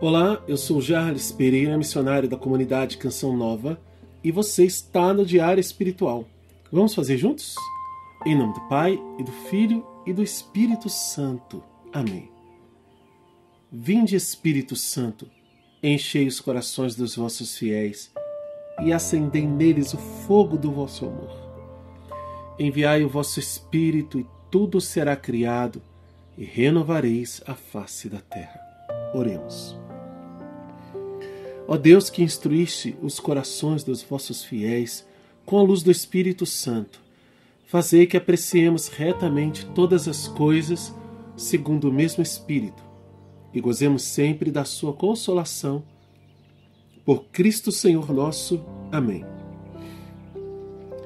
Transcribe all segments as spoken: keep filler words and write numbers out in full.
Olá, eu sou Jales Pereira, missionário da Comunidade Canção Nova, e você está no Diário Espiritual. Vamos fazer juntos? Em nome do Pai, e do Filho, e do Espírito Santo. Amém. Vinde, Espírito Santo, enchei os corações dos vossos fiéis, e acendei neles o fogo do vosso amor. Enviai o vosso Espírito, e tudo será criado, e renovareis a face da terra. Oremos. Ó Deus, que instruíste os corações dos vossos fiéis com a luz do Espírito Santo, fazei que apreciemos retamente todas as coisas segundo o mesmo Espírito, e gozemos sempre da sua consolação. Por Cristo Senhor nosso. Amém.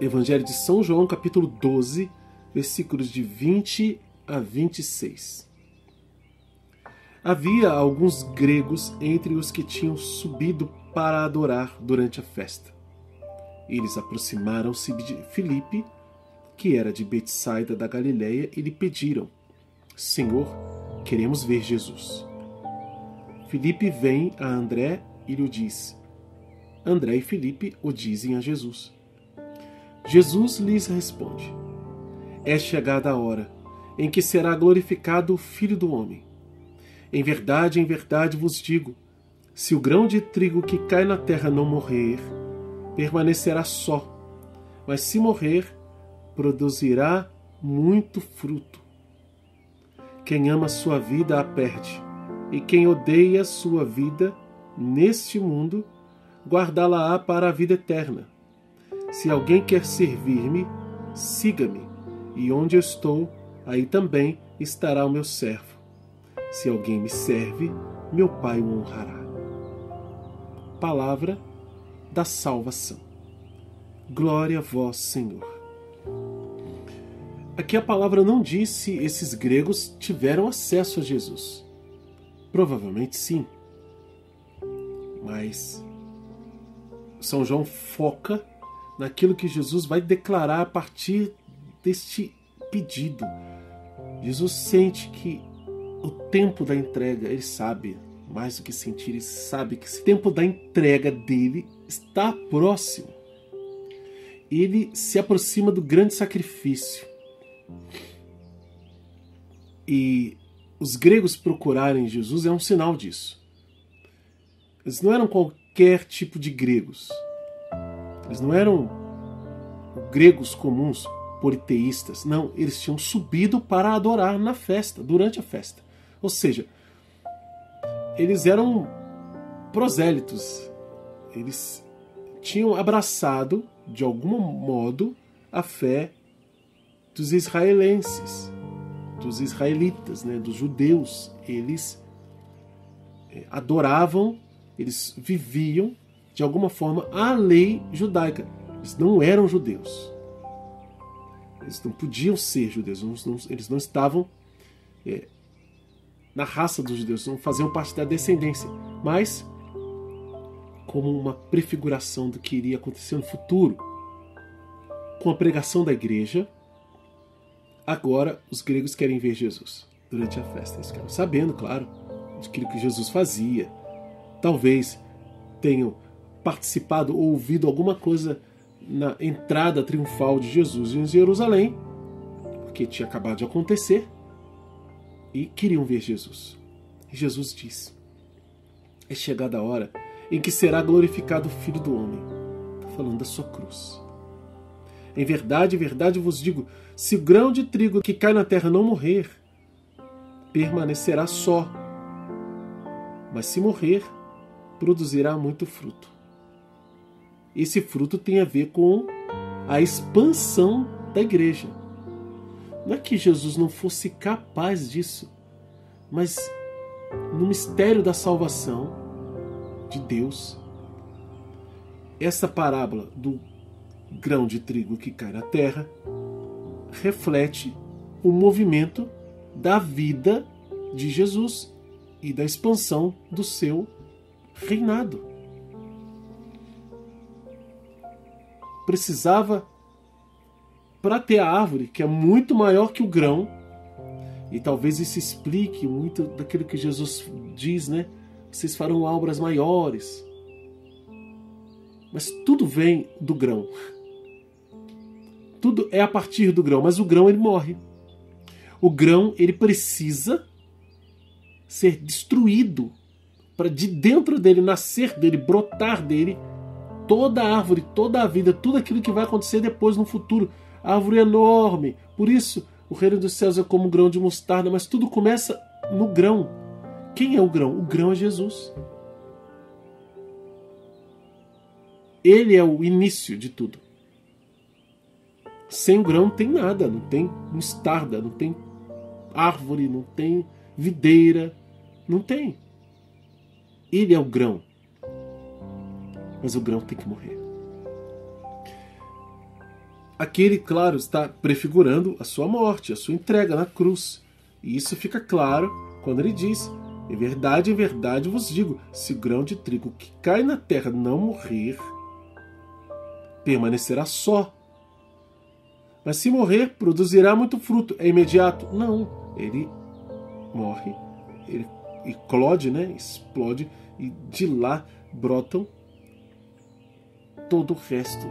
Evangelho de São João, capítulo doze, versículos de vinte a vinte e seis. Havia alguns gregos entre os que tinham subido para adorar durante a festa. Eles aproximaram-se de Filipe, que era de Betsaida da Galiléia, e lhe pediram: Senhor, queremos ver Jesus. Filipe vem a André e lhe diz. André e Filipe o dizem a Jesus. Jesus lhes responde: É chegada a hora em que será glorificado o Filho do Homem. Em verdade, em verdade vos digo, se o grão de trigo que cai na terra não morrer, permanecerá só, mas se morrer, produzirá muito fruto. Quem ama sua vida a perde, e quem odeia sua vida neste mundo, guardá-la-á para a vida eterna. Se alguém quer servir-me, siga-me, e onde eu estou, aí também estará o meu servo. Se alguém me serve, meu Pai o honrará. Palavra da salvação. Glória a vós, Senhor. Aqui a palavra não diz se esses gregos tiveram acesso a Jesus. Provavelmente sim. Mas São João foca naquilo que Jesus vai declarar a partir deste pedido. Jesus sente que o tempo da entrega, ele sabe, mais do que sentir, ele sabe que esse tempo da entrega dele está próximo. Ele se aproxima do grande sacrifício. E os gregos procurarem Jesus é um sinal disso. Eles não eram qualquer tipo de gregos. Eles não eram gregos comuns, politeístas. Não, eles tinham subido para adorar na festa, durante a festa. Ou seja, eles eram prosélitos, eles tinham abraçado, de algum modo, a fé dos israelenses, dos israelitas, né, dos judeus. Eles adoravam, eles viviam, de alguma forma, a lei judaica. Eles não eram judeus. Eles não podiam ser judeus, eles não estavam... É, na raça dos judeus, não faziam parte da descendência, mas como uma prefiguração do que iria acontecer no futuro. Com a pregação da igreja, agora os gregos querem ver Jesus durante a festa. Eles ficaram sabendo, claro, de aquilo que Jesus fazia. Talvez tenham participado ou ouvido alguma coisa na entrada triunfal de Jesus em Jerusalém, porque tinha acabado de acontecer, e queriam ver Jesus. E Jesus diz: é chegada a hora em que será glorificado o Filho do Homem. Está falando da sua cruz. Em verdade, em verdade vos digo, se o grão de trigo que cai na terra não morrer, permanecerá só, mas se morrer, produzirá muito fruto. Esse fruto tem a ver com a expansão da igreja. Não é que Jesus não fosse capaz disso, mas no mistério da salvação de Deus, essa parábola do grão de trigo que cai na terra reflete o movimento da vida de Jesus e da expansão do seu reinado. Precisava, para ter a árvore, que é muito maior que o grão, e talvez isso explique muito daquilo que Jesus diz, né? vocês farão obras maiores. Mas tudo vem do grão. Tudo é a partir do grão, mas o grão ele morre. O grão ele precisa ser destruído para de dentro dele nascer dele, brotar dele toda a árvore, toda a vida, tudo aquilo que vai acontecer depois no futuro. A árvore é enorme. Por isso, o reino dos céus é como um grão de mostarda, mas tudo começa no grão. Quem é o grão? O grão é Jesus. Ele é o início de tudo. Sem o grão não tem nada, não tem mostarda, não tem árvore, não tem videira, não tem. Ele é o grão. Mas o grão tem que morrer. Aqui ele, claro, está prefigurando a sua morte, a sua entrega na cruz. E isso fica claro quando ele diz: em verdade, em verdade vos digo, se o grão de trigo que cai na terra não morrer, permanecerá só. Mas se morrer, produzirá muito fruto. É imediato? Não. Ele morre, ele eclode, né? Explode, e de lá brotam todo o resto,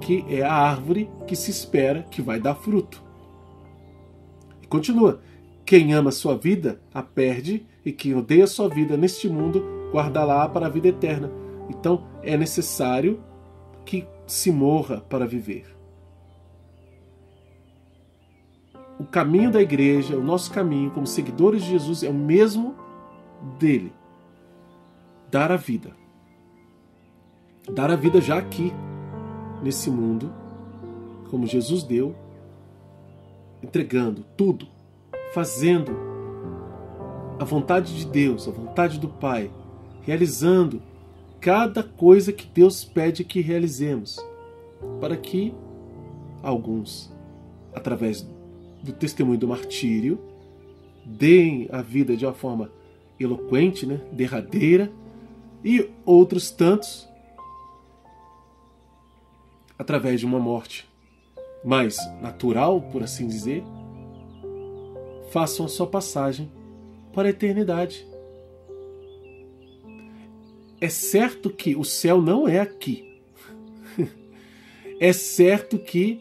que é a árvore que se espera que vai dar fruto. E continua. Quem ama a sua vida, a perde, e quem odeia a sua vida neste mundo, guarda-la para a vida eterna. Então, é necessário que se morra para viver. O caminho da igreja, o nosso caminho como seguidores de Jesus é o mesmo dele. Dar a vida. Dar a vida já aqui, nesse mundo, como Jesus deu, entregando tudo, fazendo a vontade de Deus, a vontade do Pai, realizando cada coisa que Deus pede que realizemos, para que alguns, através do testemunho do martírio, deem a vida de uma forma eloquente, né, derradeira, e outros tantos, através de uma morte mais natural, por assim dizer, façam a sua passagem para a eternidade. É certo que o céu não é aqui. É certo que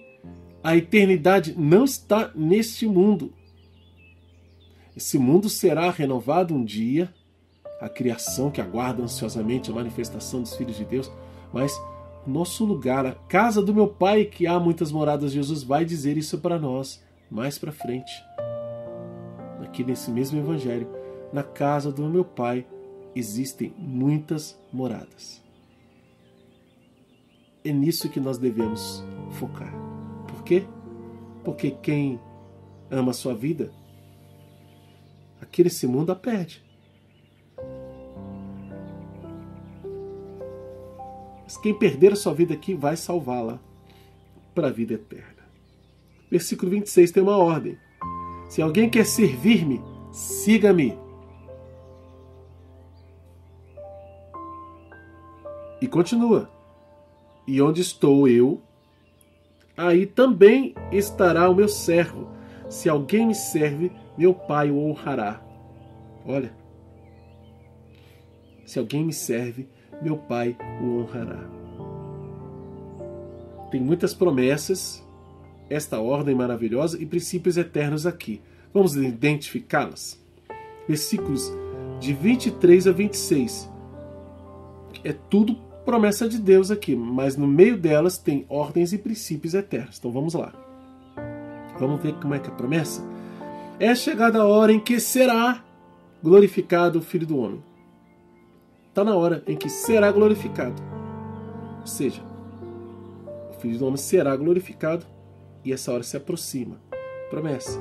a eternidade não está neste mundo. Esse mundo será renovado um dia, a criação que aguarda ansiosamente a manifestação dos filhos de Deus, mas nosso lugar, a casa do meu Pai, que há muitas moradas, Jesus vai dizer isso para nós mais para frente. Aqui nesse mesmo evangelho, na casa do meu Pai existem muitas moradas. É nisso que nós devemos focar. Por quê? Porque quem ama a sua vida, aqui nesse mundo a perde. Mas quem perder a sua vida aqui vai salvá-la para a vida eterna. Versículo vinte e seis tem uma ordem. Se alguém quer servir-me, siga-me. E continua. E onde estou eu, aí também estará o meu servo. Se alguém me serve, meu Pai o honrará. Olha. Se alguém me serve, meu Pai o honrará. Tem muitas promessas, esta ordem maravilhosa e princípios eternos aqui. Vamos identificá-las? Versículos de vinte e três a vinte e seis. É tudo promessa de Deus aqui, mas no meio delas tem ordens e princípios eternos. Então vamos lá. Vamos ver como é que é a promessa? É chegada a hora em que será glorificado o Filho do Homem. Está na hora em que será glorificado. Ou seja, o Filho do Homem será glorificado e essa hora se aproxima. Promessa.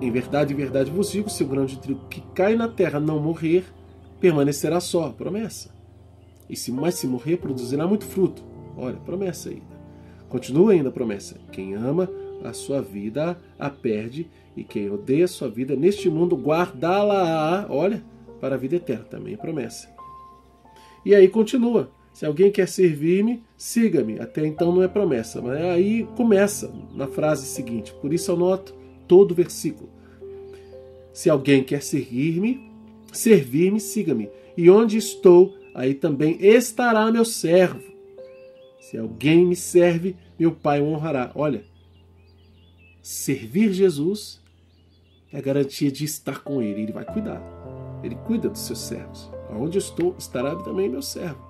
Em verdade, em verdade vos digo, se o grão de trigo que cai na terra não morrer, permanecerá só. Promessa. E se mais se morrer, produzirá muito fruto. Olha, promessa ainda. Continua ainda a promessa. Quem ama a sua vida a perde, e quem odeia a sua vida neste mundo guardá-la, olha, para a vida eterna. Também é promessa. E aí continua. Se alguém quer servir-me, siga-me. Até então não é promessa, mas aí começa na frase seguinte. Por isso eu noto todo o versículo. Se alguém quer seguir-me, servir-me, siga-me. E onde estou, aí também estará meu servo. Se alguém me serve, meu Pai o honrará. Olha, servir Jesus é a garantia de estar com Ele. Ele vai cuidar. Ele cuida dos seus servos. Aonde estou, estará também meu servo.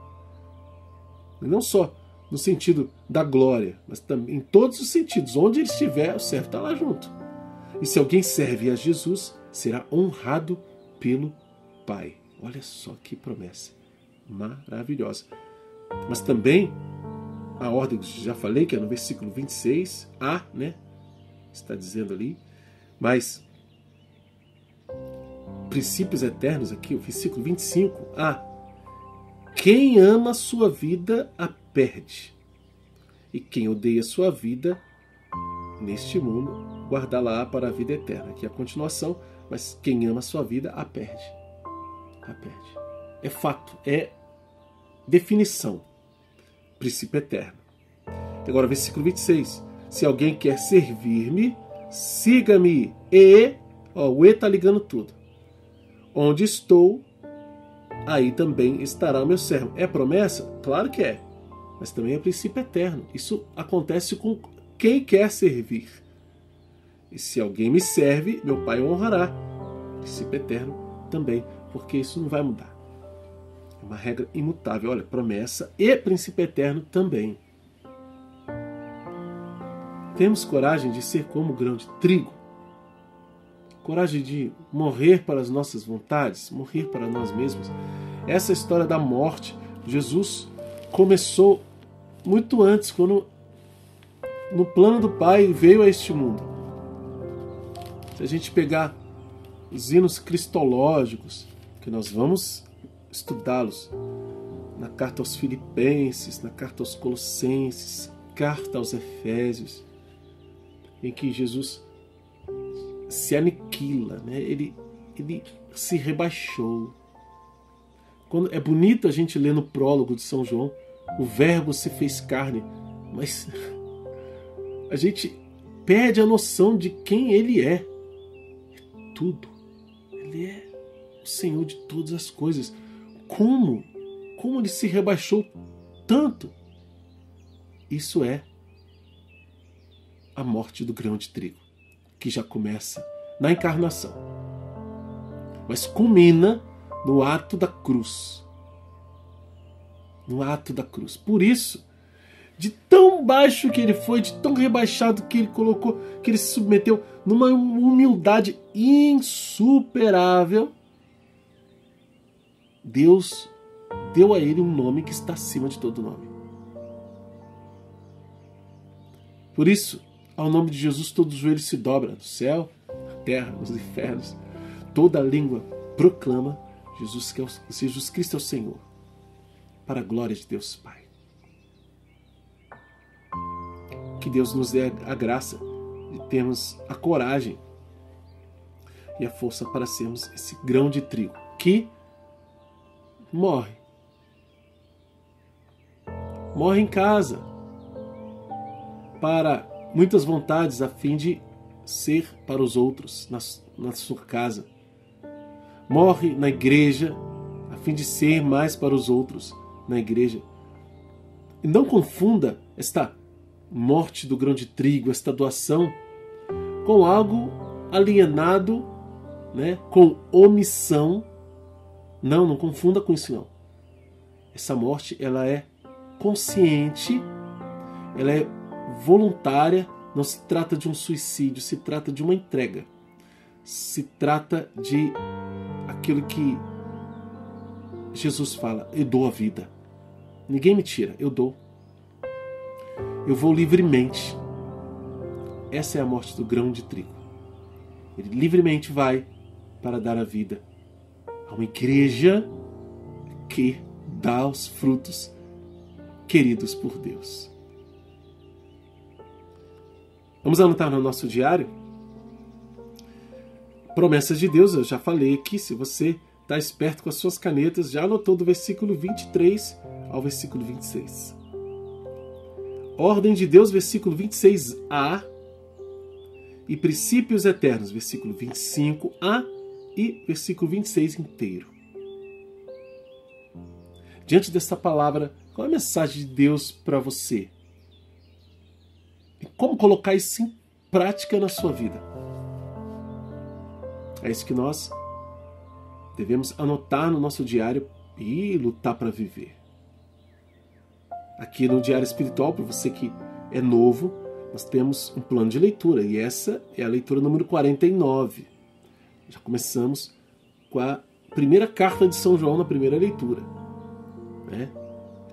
E não só no sentido da glória, mas também em todos os sentidos. Onde ele estiver, o servo está lá junto. E se alguém serve a Jesus, será honrado pelo Pai. Olha só que promessa maravilhosa. Mas também, a ordem, já falei que é no versículo vinte e seis a, né? Está dizendo ali. Mas, princípios eternos aqui, o versículo vinte e cinco a. Quem ama a sua vida, a perde. E quem odeia sua vida, neste mundo, guardá-la para a vida eterna. Aqui é a continuação, mas quem ama a sua vida, a perde. A perde. É fato, é definição. Princípio eterno. Agora, versículo vinte e seis. Se alguém quer servir-me, siga-me. E, ó, o E está ligando tudo. Onde estou, aí também estará o meu servo. É promessa? Claro que é. Mas também é princípio eterno. Isso acontece com quem quer servir. E se alguém me serve, meu Pai o honrará. Princípio eterno também, porque isso não vai mudar. É uma regra imutável. Olha, promessa e princípio eterno também. Temos coragem de ser como o grão de trigo. Coragem de morrer para as nossas vontades, morrer para nós mesmos. Essa história da morte, Jesus começou muito antes, quando no plano do Pai veio a este mundo. Se a gente pegar os hinos cristológicos, que nós vamos estudá-los na carta aos Filipenses, na carta aos Colossenses, carta aos Efésios, em que Jesus se aniquila, né? ele, ele se rebaixou. Quando, é bonito a gente ler no prólogo de São João, o verbo se fez carne, mas a gente perde a noção de quem ele é. É tudo. Ele é o Senhor de todas as coisas. Como? Como ele se rebaixou tanto? Isso é a morte do grão de trigo, que já começa na encarnação, mas culmina no ato da cruz. No ato da cruz. Por isso, de tão baixo que ele foi, de tão rebaixado que ele colocou, que ele se submeteu numa humildade insuperável, Deus deu a ele um nome que está acima de todo nome. Por isso, ao nome de Jesus, todo o joelho se dobra, no céu, na terra, nos infernos. Toda a língua proclama Jesus, que é o, Jesus Cristo é o Senhor, para a glória de Deus Pai. Que Deus nos dê a graça de termos a coragem e a força para sermos esse grão de trigo que morre. Morre em casa para muitas vontades, a fim de ser para os outros na, na sua casa. Morre na igreja, a fim de ser mais para os outros na igreja. E não confunda esta morte do grão de trigo, esta doação, com algo alienado, né, com omissão. Não, não confunda com isso não. Essa morte, ela é consciente, ela é voluntária, não se trata de um suicídio, se trata de uma entrega. Se trata de aquilo que Jesus fala, eu dou a vida. Ninguém me tira, eu dou. Eu vou livremente. Essa é a morte do grão de trigo. Ele livremente vai para dar a vida a uma igreja que dá os frutos queridos por Deus. Vamos anotar no nosso diário? Promessas de Deus, eu já falei aqui, se você está esperto com as suas canetas, já anotou do versículo vinte e três ao versículo vinte e seis. Ordem de Deus, versículo vinte e seis a, e princípios eternos, versículo vinte e cinco a e versículo vinte e seis inteiro. Diante dessa palavra, qual é a mensagem de Deus para você? E como colocar isso em prática na sua vida? É isso que nós devemos anotar no nosso diário e lutar para viver. Aqui no Diário Espiritual, para você que é novo, nós temos um plano de leitura. E essa é a leitura número quarenta e nove. Já começamos com a primeira carta de São João na primeira leitura, né?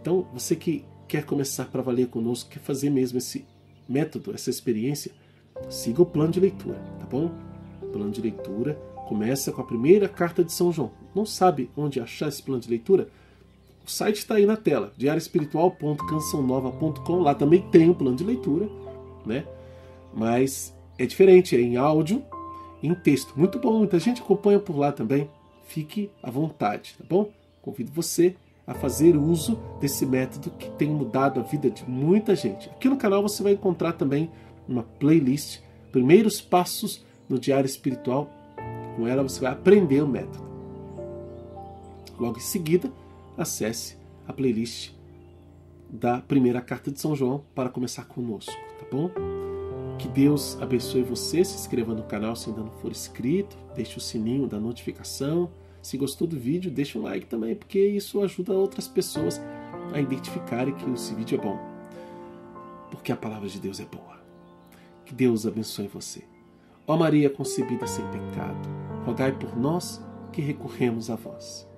Então, você que quer começar para valer conosco, quer fazer mesmo esse método, essa experiência, siga o plano de leitura, tá bom? Plano de leitura começa com a primeira carta de São João. Não sabe onde achar esse plano de leitura? O site está aí na tela, diário espiritual ponto canção nova ponto com. Lá também tem um plano de leitura, né? Mas é diferente, é em áudio e em texto. Muito bom, muita gente acompanha por lá também. Fique à vontade, tá bom? Convido você a fazer uso desse método que tem mudado a vida de muita gente. Aqui no canal você vai encontrar também uma playlist, Primeiros Passos no Diário Espiritual. Com ela você vai aprender o método. Logo em seguida, acesse a playlist da primeira carta de São João para começar conosco, tá bom? Que Deus abençoe você, se inscreva no canal se ainda não for inscrito, deixe o sininho da notificação, se gostou do vídeo, deixe um like também, porque isso ajuda outras pessoas a identificarem que esse vídeo é bom, porque a palavra de Deus é boa. Que Deus abençoe você. Ó Maria concebida sem pecado, rogai por nós que recorremos a vós.